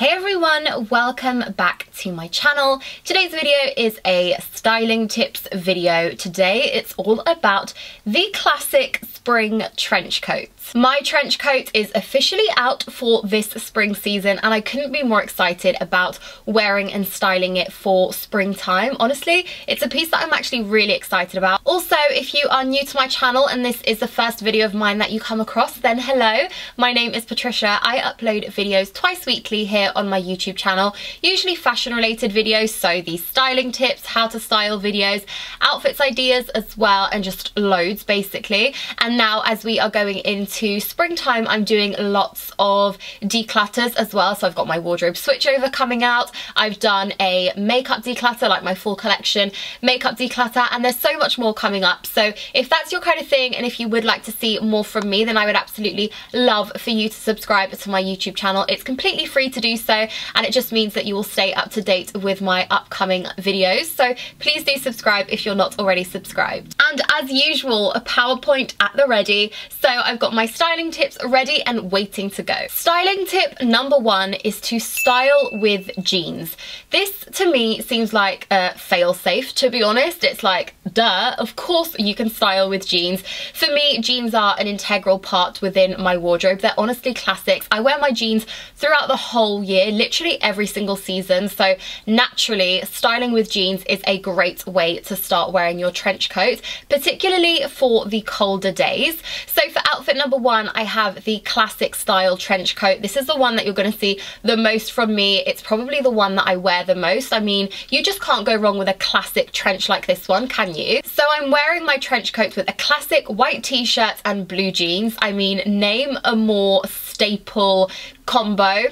Hey everyone, welcome back to my channel. Today's video is a styling tips video. Today it's all about the classic spring trench coats. My trench coat is officially out for this spring season and I couldn't be more excited about wearing and styling it for springtime. Honestly, it's a piece that I'm actually really excited about. Also, if you are new to my channel and this is the first video of mine that you come across, then hello, my name is Patricia. I upload videos twice weekly here on my YouTube channel, usually fashion related videos, so these styling tips, how to style videos, outfits ideas as well, and just loads basically. And now as we are going into springtime, I'm doing lots of declutters as well, so I've got my wardrobe switchover coming out, I've done a makeup declutter, like my full collection makeup declutter, and there's so much more coming up. So if that's your kind of thing and if you would like to see more from me, then I would absolutely love for you to subscribe to my YouTube channel. It's completely free to do so and it just means that you will stay up to date with my upcoming videos, so please do subscribe if you're not already subscribed. And as usual, a PowerPoint at the ready, so I've got my styling tips ready and waiting to go. Styling tip number one is to style with jeans. This to me seems like a fail-safe, to be honest. It's like, duh, of course you can style with jeans. For me, jeans are an integral part within my wardrobe. They're honestly classics. I wear my jeans throughout the whole year, literally every single season, so naturally styling with jeans is a great way to start wearing your trench coat, particularly for the colder days. So for outfit number one, I have the classic style trench coat. This is the one that you're going to see the most from me. It's probably the one that I wear the most. I mean, you just can't go wrong with a classic trench like this one, can you? So I'm wearing my trench coat with a classic white t-shirt and blue jeans. I mean, name a more staple combo.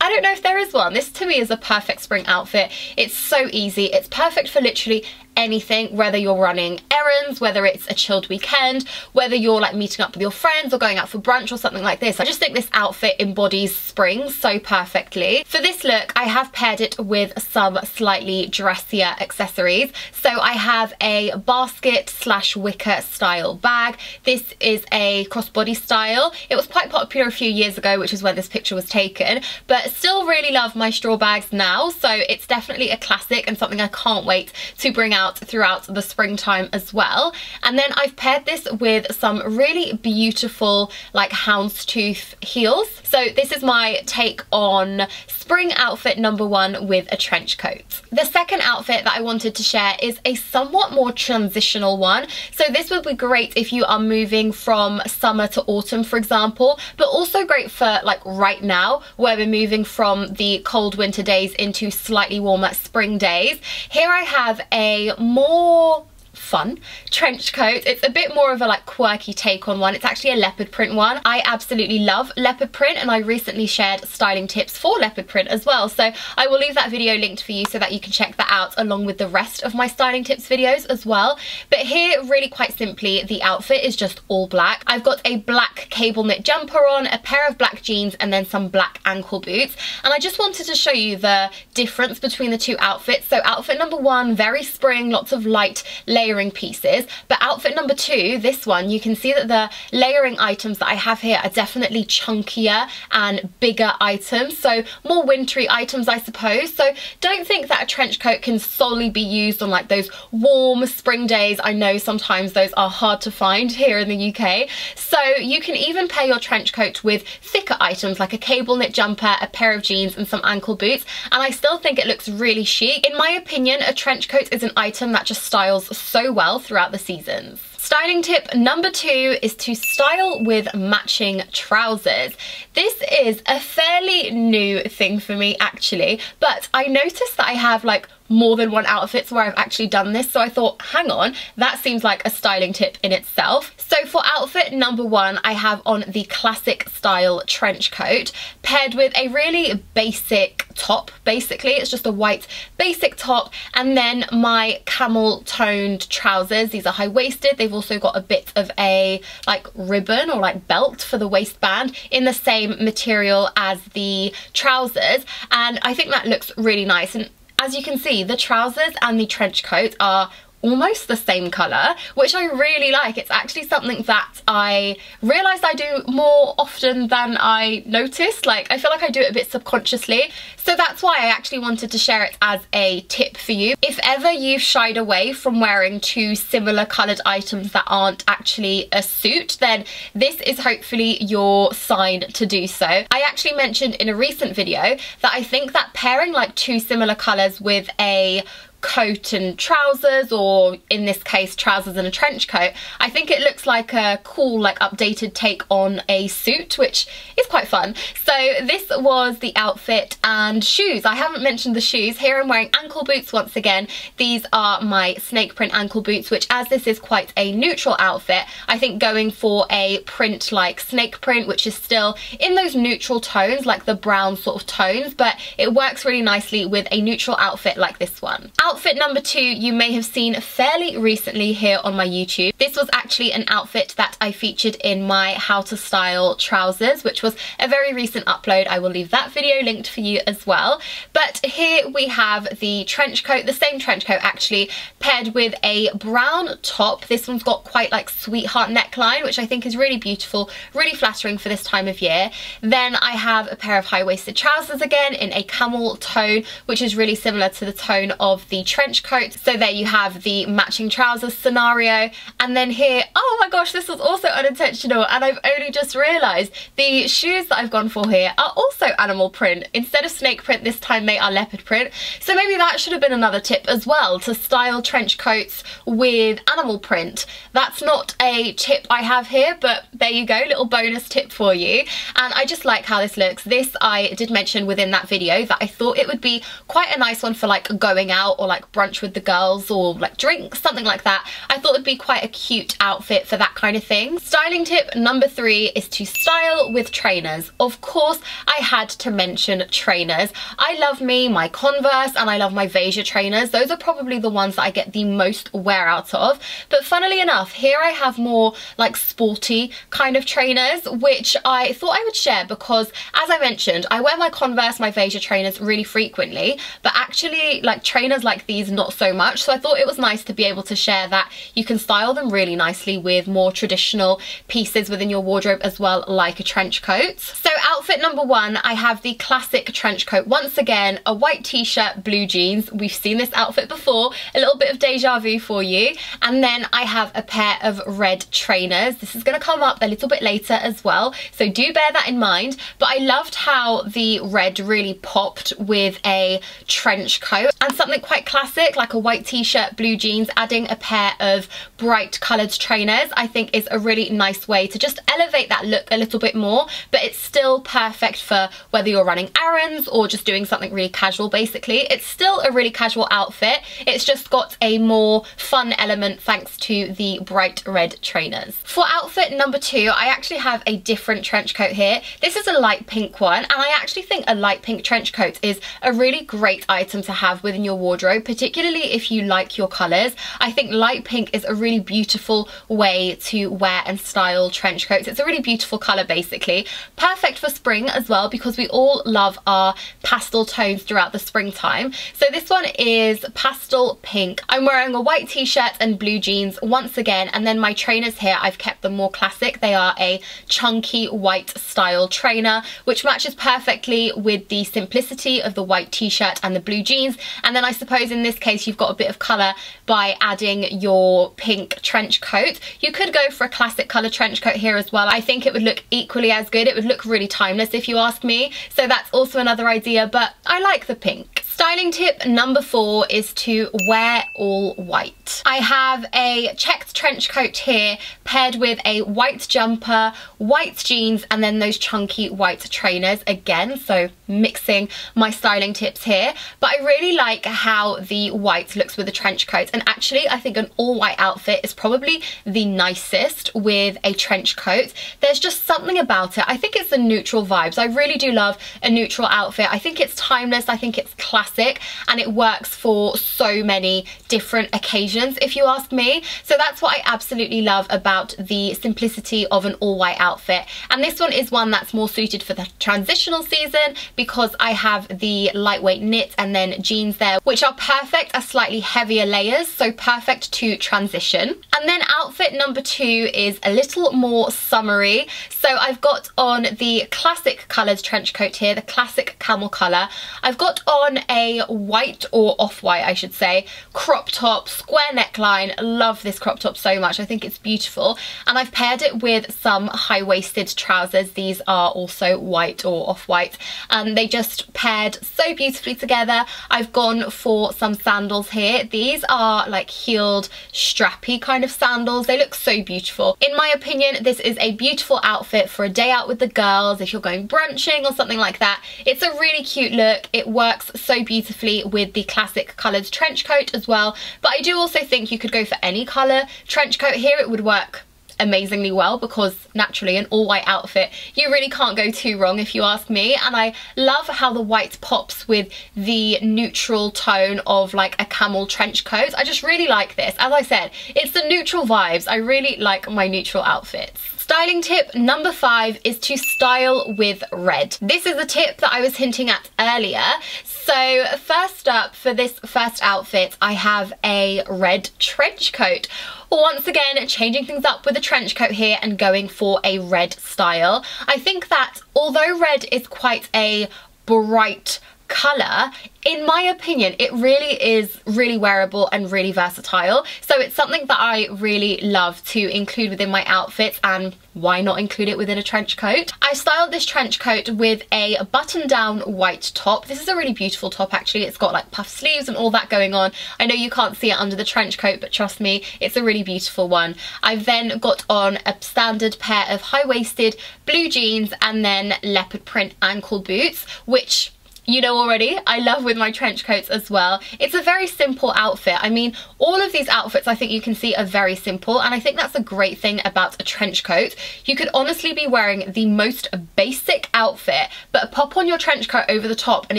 I don't know if there is one. This to me is a perfect spring outfit. It's so easy. It's perfect for literally anything, whether you're running errands, whether it's a chilled weekend, whether you're like meeting up with your friends or going out for brunch or something like this. I just think this outfit embodies spring so perfectly. For this look, I have paired it with some slightly dressier accessories. So I have a basket slash wicker style bag. This is a crossbody style. It was quite popular a few years ago, which is when this picture was taken, but still really love my straw bags now. So it's definitely a classic and something I can't wait to bring out throughout the springtime as well. And then I've paired this with some really beautiful like houndstooth heels. So this is my take on spring outfit number one with a trench coat. The second outfit that I wanted to share is a somewhat more transitional one. So this would be great if you are moving from summer to autumn, for example, but also great for like right now where we're moving from the cold winter days into slightly warmer spring days. Here I have a more fun trench coat. It's a bit more of a like quirky take on one. It's actually a leopard print one. I absolutely love leopard print and I recently shared styling tips for leopard print as well, so I will leave that video linked for you so that you can check that out along with the rest of my styling tips videos as well. But here really quite simply the outfit is just all black. I've got a black cable knit jumper on, a pair of black jeans and then some black ankle boots, and I just wanted to show you the difference between the two outfits. So outfit number one, very spring, lots of light layers pieces, but outfit number two, this one, you can see that the layering items that I have here are definitely chunkier and bigger items, so more wintry items I suppose. So don't think that a trench coat can solely be used on like those warm spring days. I know sometimes those are hard to find here in the UK, so you can even pair your trench coat with thicker items like a cable knit jumper, a pair of jeans and some ankle boots, and I still think it looks really chic. In my opinion, a trench coat is an item that just styles so well throughout the seasons. Styling tip number two is to style with matching trousers. This is a fairly new thing for me actually, but I noticed that I have like more than one outfits where I've actually done this, so I thought, hang on, that seems like a styling tip in itself. So for outfit number one, I have on the classic style trench coat paired with a really basic top. Basically it's just a white basic top and then my camel toned trousers. These are high-waisted. They've also got a bit of a like ribbon or like belt for the waistband in the same material as the trousers, and I think that looks really nice. And as you can see, the trousers and the trench coat are almost the same colour, which I really like. It's actually something that I realised I do more often than I noticed. Like, I feel like I do it a bit subconsciously. So that's why I actually wanted to share it as a tip for you. If ever you've shied away from wearing two similar coloured items that aren't actually a suit, then this is hopefully your sign to do so. I actually mentioned in a recent video that I think that pairing like two similar colours with a coat and trousers, or in this case trousers and a trench coat, I think it looks like a cool, like, updated take on a suit, which is quite fun. So this was the outfit. And shoes, I haven't mentioned the shoes. Here I'm wearing ankle boots once again. These are my snake print ankle boots, which, as this is quite a neutral outfit, I think going for a print like snake print, which is still in those neutral tones, like the brown sort of tones, but it works really nicely with a neutral outfit like this one. Outfit number two, you may have seen fairly recently here on my YouTube. This was actually an outfit that I featured in my How to Style Trousers, which was a very recent upload. I will leave that video linked for you as well. But here we have the trench coat, the same trench coat actually, paired with a brown top. This one's got quite like sweetheart neckline, which I think is really beautiful, really flattering for this time of year. Then I have a pair of high-waisted trousers again in a camel tone, which is really similar to the tone of the trench coat. So there you have the matching trousers scenario. And then here, oh my gosh, this was also unintentional, and I've only just realised the shoes that I've gone for here are also animal print. Instead of snake print this time, they are leopard print. So maybe that should have been another tip as well, to style trench coats with animal print. That's not a tip I have here, but there you go, little bonus tip for you. And I just like how this looks. This I did mention within that video that I thought it would be quite a nice one for like going out or like brunch with the girls, or like drinks, something like that. I thought it'd be quite a cute outfit for that kind of thing. Styling tip number three is to style with trainers. Of course, I had to mention trainers. I love me my Converse and I love my Veja trainers. Those are probably the ones that I get the most wear out of. But funnily enough, here I have more like sporty kind of trainers, which I thought I would share because, as I mentioned, I wear my Converse, my Veja trainers really frequently, but actually like trainers like these not so much. So I thought it was nice to be able to share that you can style them really nicely with more traditional pieces within your wardrobe as well, like a trench coat. So outfit number one, I have the classic trench coat once again, a white t-shirt, blue jeans. We've seen this outfit before, a little bit of deja vu for you. And then I have a pair of red trainers. This is going to come up a little bit later as well, so do bear that in mind. But I loved how the red really popped with a trench coat, and something quite classic like a white t-shirt, blue jeans, adding a pair of bright coloured trainers, I think is a really nice way to just elevate that look a little bit more. But it's still perfect for whether you're running errands or just doing something really casual. Basically, it's still a really casual outfit, it's just got a more fun element thanks to the bright red trainers. For outfit number two, I actually have a different trench coat here. This is a light pink one, and I actually think a light pink trench coat is a really great item to have within your wardrobe, particularly if you like your colours. I think light pink is a really beautiful way to wear and style trench coats. It's a really beautiful colour, basically. Perfect for spring as well, because we all love our pastel tones throughout the springtime. So this one is pastel pink. I'm wearing a white t-shirt and blue jeans once again, and then my trainers here, I've kept them more classic. They are a chunky white style trainer, which matches perfectly with the simplicity of the white t-shirt and the blue jeans. And then I suppose in this case you've got a bit of colour by adding your pink trench coat. You could go for a classic colour trench coat here as well. I think it would look equally as good. It would look really timeless if you ask me. So that's also another idea, but I like the pink. Styling tip number four is to wear all white. I have a checked trench coat here paired with a white jumper, white jeans, and then those chunky white trainers again. So mixing my styling tips here. But I really like how the white looks with the trench coat. And actually, I think an all-white outfit is probably the nicest with a trench coat. There's just something about it. I think it's the neutral vibes. I really do love a neutral outfit. I think it's timeless. I think it's classic. classic, and it works for so many different occasions, if you ask me. So that's what I absolutely love about the simplicity of an all-white outfit. And this one is one that's more suited for the transitional season because I have the lightweight knit and then jeans there, which are perfect as slightly heavier layers, so perfect to transition. And then outfit number two is a little more summery. So I've got on the classic coloured trench coat here, the classic camel colour. I've got on a white, or off-white I should say, crop top, square neckline. Love this crop top so much, I think it's beautiful. And I've paired it with some high-waisted trousers. These are also white or off-white, and they just paired so beautifully together. I've gone for some sandals here. These are like heeled, strappy kind of sandals. They look so beautiful. In my opinion, this is a beautiful outfit for a day out with the girls, if you're going brunching or something like that. It's a really cute look. It works so beautifully with the classic coloured trench coat as well, but I do also think you could go for any colour trench coat here. It would work amazingly well because naturally an all-white outfit, you really can't go too wrong if you ask me. And I love how the white pops with the neutral tone of like a camel trench coat. I just really like this. As I said, it's the neutral vibes. I really like my neutral outfits. Styling tip number 5 is to style with red. This is a tip that I was hinting at earlier. So first up, for this first outfit, I have a red trench coat. Once again, changing things up with a trench coat here and going for a red style. I think that although red is quite a bright colour, in my opinion, it really is really wearable and really versatile. So it's something that I really love to include within my outfits, and why not include it within a trench coat? I styled this trench coat with a button-down white top. This is a really beautiful top actually. It's got like puff sleeves and all that going on. I know you can't see it under the trench coat, but trust me, it's a really beautiful one. I've then got on a standard pair of high-waisted blue jeans and then leopard print ankle boots, which you know already, I love with my trench coats as well. It's a very simple outfit. I mean, all of these outfits I think you can see are very simple, and I think that's a great thing about a trench coat. You could honestly be wearing the most basic outfit, but pop on your trench coat over the top and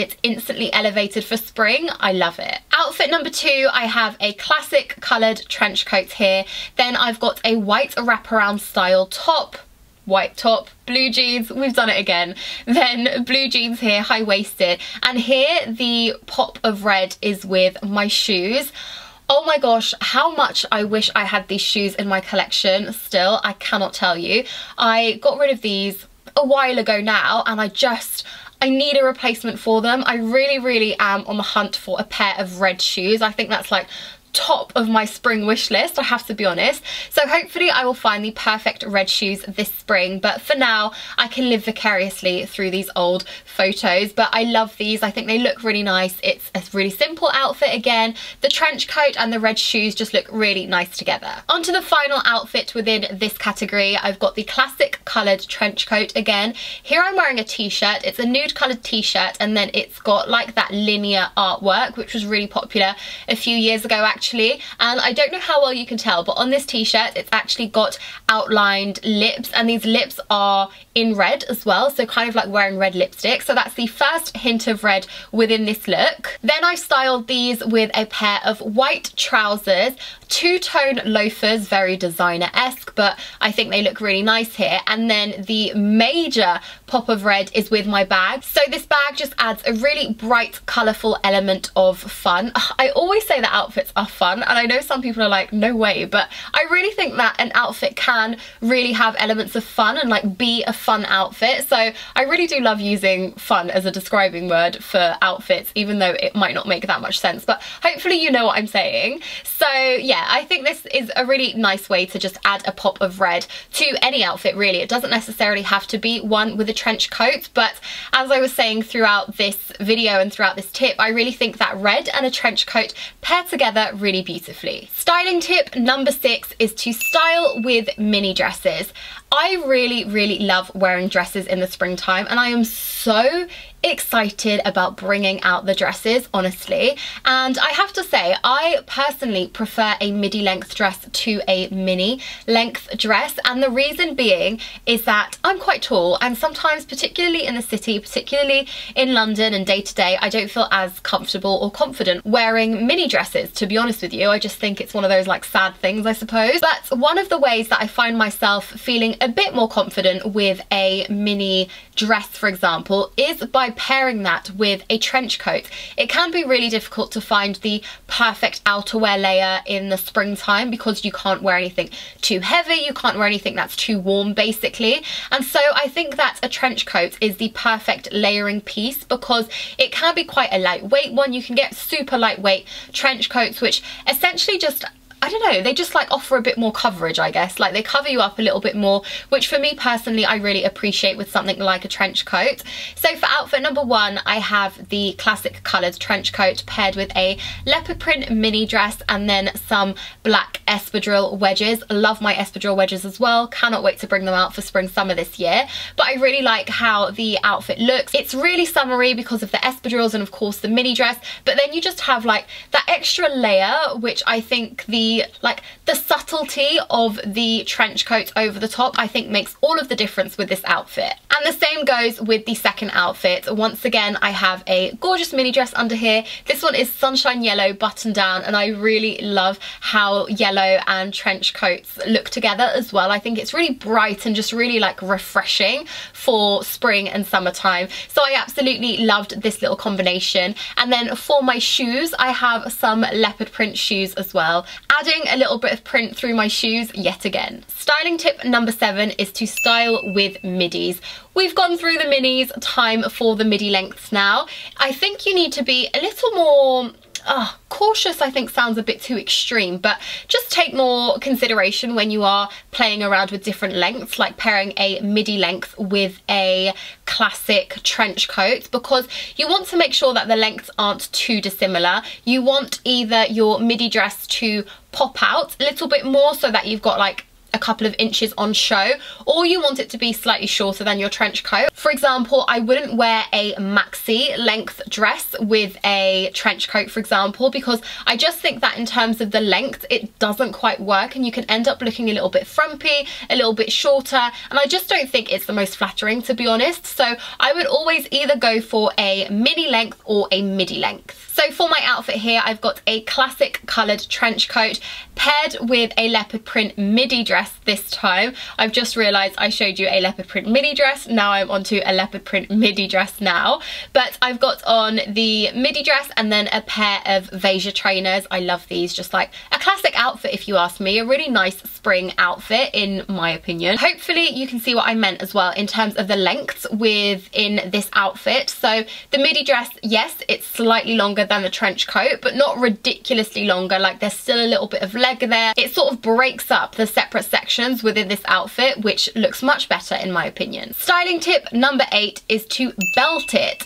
it's instantly elevated for spring. I love it. Outfit number 2, I have a classic coloured trench coat here. Then I've got a white wraparound style top, white top, blue jeans, we've done it again, then blue jeans here, high-waisted, and here the pop of red is with my shoes. Oh my gosh, how much I wish I had these shoes in my collection still. I cannot tell you. I got rid of these a while ago now, and I need a replacement for them. I really am on the hunt for a pair of red shoes. I think that's like top of my spring wish list, I have to be honest. So hopefully I will find the perfect red shoes this spring, but for now I can live vicariously through these old photos. But I love these, I think they look really nice. It's a really simple outfit again. The trench coat and the red shoes just look really nice together. On to the final outfit within this category. I've got the classic coloured trench coat again. Here I'm wearing a t-shirt. It's a nude coloured t-shirt, and then it's got like that linear artwork, which was really popular a few years ago actually, and I don't know how well you can tell, but on this t-shirt it's actually got outlined lips, and these lips are in red as well, so kind of like wearing red lipstick. So that's the first hint of red within this look. Then I styled these with a pair of white trousers, two-tone loafers, very designer-esque, but I think they look really nice here. And then the major pop of red is with my bag. So this bag just adds a really bright, colourful element of fun. I always say that outfits are fun, and I know some people are like, no way, but I really think that an outfit can really have elements of fun and like be a fun outfit. So I really do love using fun as a describing word for outfits, even though it might not make that much sense, but hopefully you know what I'm saying. So yeah, I think this is a really nice way to just add a pop of red to any outfit really. It doesn't necessarily have to be one with a trench coat, but as I was saying throughout this video and throughout this tip, I really think that red and a trench coat pair together really beautifully. Styling tip number 6 is to style with mini dresses. I really love wearing dresses in the springtime, and I am so excited about bringing out the dresses, honestly. And I have to say, I personally prefer a midi length dress to a mini length dress, and the reason being is that I'm quite tall, and sometimes, particularly in the city, particularly in London and day to day, I don't feel as comfortable or confident wearing mini dresses, to be honest with you. I just think it's one of those like sad things, I suppose. But one of the ways that I find myself feeling a bit more confident with a mini dress, for example, is by pairing that with a trench coat. It can be really difficult to find the perfect outerwear layer in the springtime because you can't wear anything too heavy, you can't wear anything that's too warm basically, and so I think that a trench coat is the perfect layering piece because it can be quite a lightweight one. You can get super lightweight trench coats which essentially just, I don't know, they just like offer a bit more coverage, I guess. Like they cover you up a little bit more, which for me personally, I really appreciate with something like a trench coat. So for outfit number one, I have the classic coloured trench coat paired with a leopard print mini dress and then some black espadrille wedges. Love my espadrille wedges as well. Cannot wait to bring them out for spring summer this year. But I really like how the outfit looks. It's really summery because of the espadrilles and of course the mini dress. But then you just have like that extra layer, which I think the subtlety of the trench coat over the top, I think makes all of the difference with this outfit. And the same goes with the second outfit. Once again, I have a gorgeous mini dress under here. This one is sunshine yellow button down, and I really love how yellow and trench coats look together as well. I think it's really bright and just really like refreshing for spring and summertime. So I absolutely loved this little combination. And then for my shoes, I have some leopard print shoes as well. Adding a little bit of print through my shoes yet again. Styling tip number 7 is to style with midis. We've gone through the minis, time for the midi lengths now. I think you need to be a little more cautious, I think sounds a bit too extreme, but just take more consideration when you are playing around with different lengths, like pairing a midi length with a classic trench coat, because you want to make sure that the lengths aren't too dissimilar. You want either your midi dress to pop out a little bit more so that you've got like a couple of inches on show, or you want it to be slightly shorter than your trench coat. For example, I wouldn't wear a maxi length dress with a trench coat, for example, because I just think that in terms of the length, it doesn't quite work and you can end up looking a little bit frumpy, a little bit shorter, and I just don't think it's the most flattering, to be honest. So I would always either go for a mini length or a midi length. So for my outfit here, I've got a classic coloured trench coat paired with a leopard print midi dress this time. I've just realised I showed you a leopard print midi dress, now I'm onto a leopard print midi dress now. But I've got on the midi dress and then a pair of Veja trainers. I love these, just like a classic outfit if you ask me, a really nice spring outfit in my opinion. Hopefully you can see what I meant as well in terms of the lengths within this outfit. So the midi dress, yes, it's slightly longer than the trench coat, but not ridiculously longer. Like there's still a little bit of leg there. It sort of breaks up the separate sections within this outfit, which looks much better in my opinion. Styling tip number 8 is to belt it.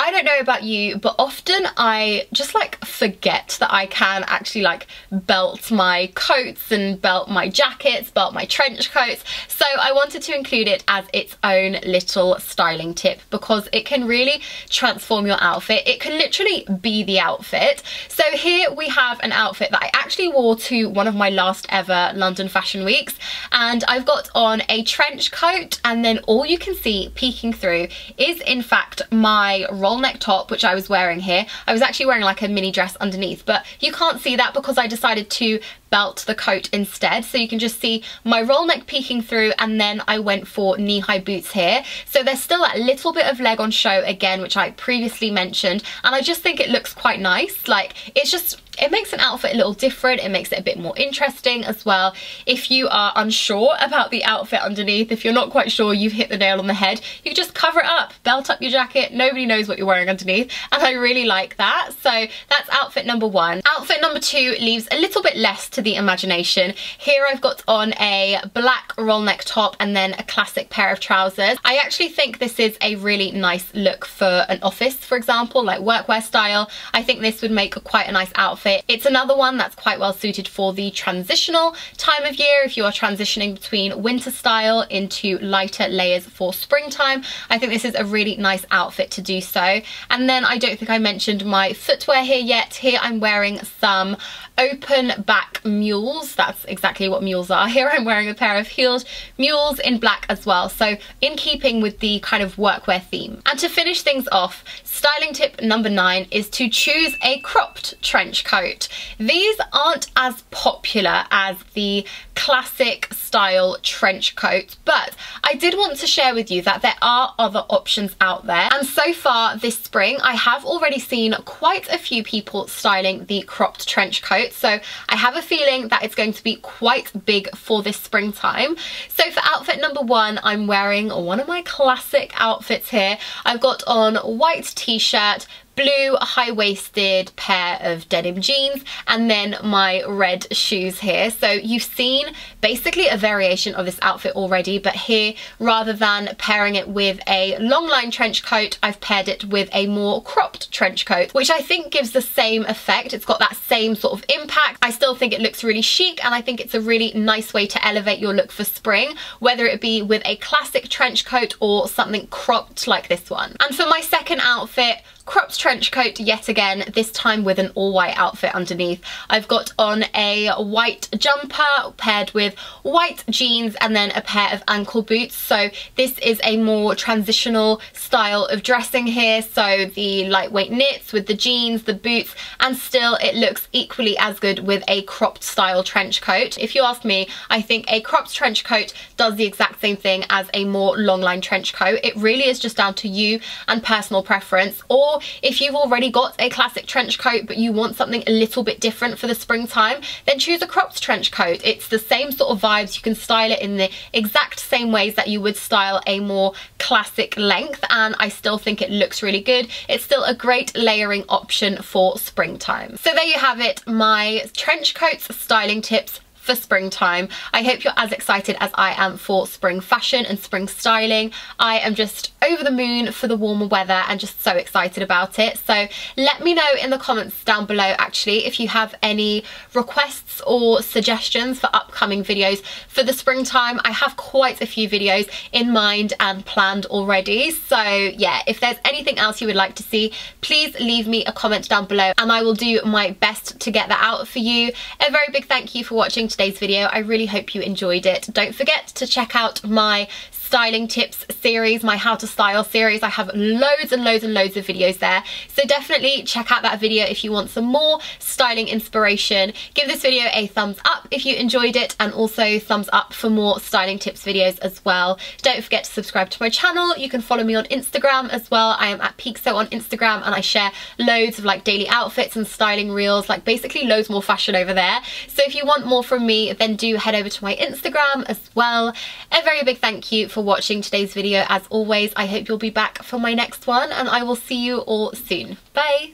I don't know about you, but often I just like forget that I can actually like belt my coats and belt my jackets, belt my trench coats. So I wanted to include it as its own little styling tip because it can really transform your outfit. It can literally be the outfit. So here we have an outfit that I actually wore to one of my last ever London Fashion Weeks, and I've got on a trench coat, and then all you can see peeking through is in fact my roll neck top, which I was wearing here. I was actually wearing like a mini dress underneath, but you can't see that because I decided to belt the coat instead, so you can just see my roll neck peeking through, and then I went for knee-high boots here. So there's still that little bit of leg on show again, which I previously mentioned, and I just think it looks quite nice. Like it's just, it makes an outfit a little different, it makes it a bit more interesting as well. If you are unsure about the outfit underneath, if you're not quite sure, you've hit the nail on the head, you just cover it up, belt up your jacket, nobody knows what you're wearing underneath, and I really like that. So that's outfit number 1. Outfit number 2 leaves a little bit less to the imagination. Here I've got on a black roll neck top and then a classic pair of trousers. I actually think this is a really nice look for an office, for example, like workwear style. I think this would make quite a nice outfit outfit. It's another one that's quite well suited for the transitional time of year. If you are transitioning between winter style into lighter layers for springtime, I think this is a really nice outfit to do so. And then I don't think I mentioned my footwear here yet. Here I'm wearing some open back mules. That's exactly what mules are. Here I'm wearing a pair of heeled mules in black as well, so in keeping with the kind of workwear theme. And to finish things off, styling tip number 9 is to choose a cropped trench coat. These aren't as popular as the classic style trench coat, but I did want to share with you that there are other options out there, and so far this spring I have already seen quite a few people styling the cropped trench coat, so I have a feeling that it's going to be quite big for this springtime. So for outfit number 1, I'm wearing one of my classic outfits here. I've got on a white t-shirt, blue high-waisted pair of denim jeans, and then my red shoes here. So you've seen basically a variation of this outfit already, but here rather than pairing it with a long line trench coat, I've paired it with a more cropped trench coat, which I think gives the same effect. It's got that same sort of impact. I still think it looks really chic, and I think it's a really nice way to elevate your look for spring, whether it be with a classic trench coat or something cropped like this one. And for my second outfit, cropped trench coat yet again, this time with an all-white outfit underneath. I've got on a white jumper paired with white jeans and then a pair of ankle boots. So this is a more transitional style of dressing here, so the lightweight knits with the jeans, the boots, and still it looks equally as good with a cropped style trench coat. If you ask me, I think a cropped trench coat does the exact same thing as a more long line trench coat. It really is just down to you and personal preference, or if you've already got a classic trench coat but you want something a little bit different for the springtime, then choose a cropped trench coat. It's the same sort of vibes. You can style it in the exact same ways that you would style a more classic length, and I still think it looks really good. It's still a great layering option for springtime. So there you have it, my trench coats styling tips for springtime. I hope you're as excited as I am for spring fashion and spring styling. I am just over the moon for the warmer weather and just so excited about it. So let me know in the comments down below actually if you have any requests or suggestions for upcoming videos for the springtime. I have quite a few videos in mind and planned already. So yeah, if there's anything else you would like to see, please leave me a comment down below and I will do my best to get that out for you. A very big thank you for watching today's video. I really hope you enjoyed it. Don't forget to check out my styling tips series, my how to style series. I have loads and loads and loads of videos there, so definitely check out that video if you want some more styling inspiration. Give this video a thumbs up if you enjoyed it, and also thumbs up for more styling tips videos as well. Don't forget to subscribe to my channel. You can follow me on Instagram as well. I am at Peexo on Instagram, and I share loads of like daily outfits and styling reels, like basically loads more fashion over there. So if you want more from me, then do head over to my Instagram as well. A very big thank you for watching today's video as always. I hope you'll be back for my next one, and I will see you all soon. Bye.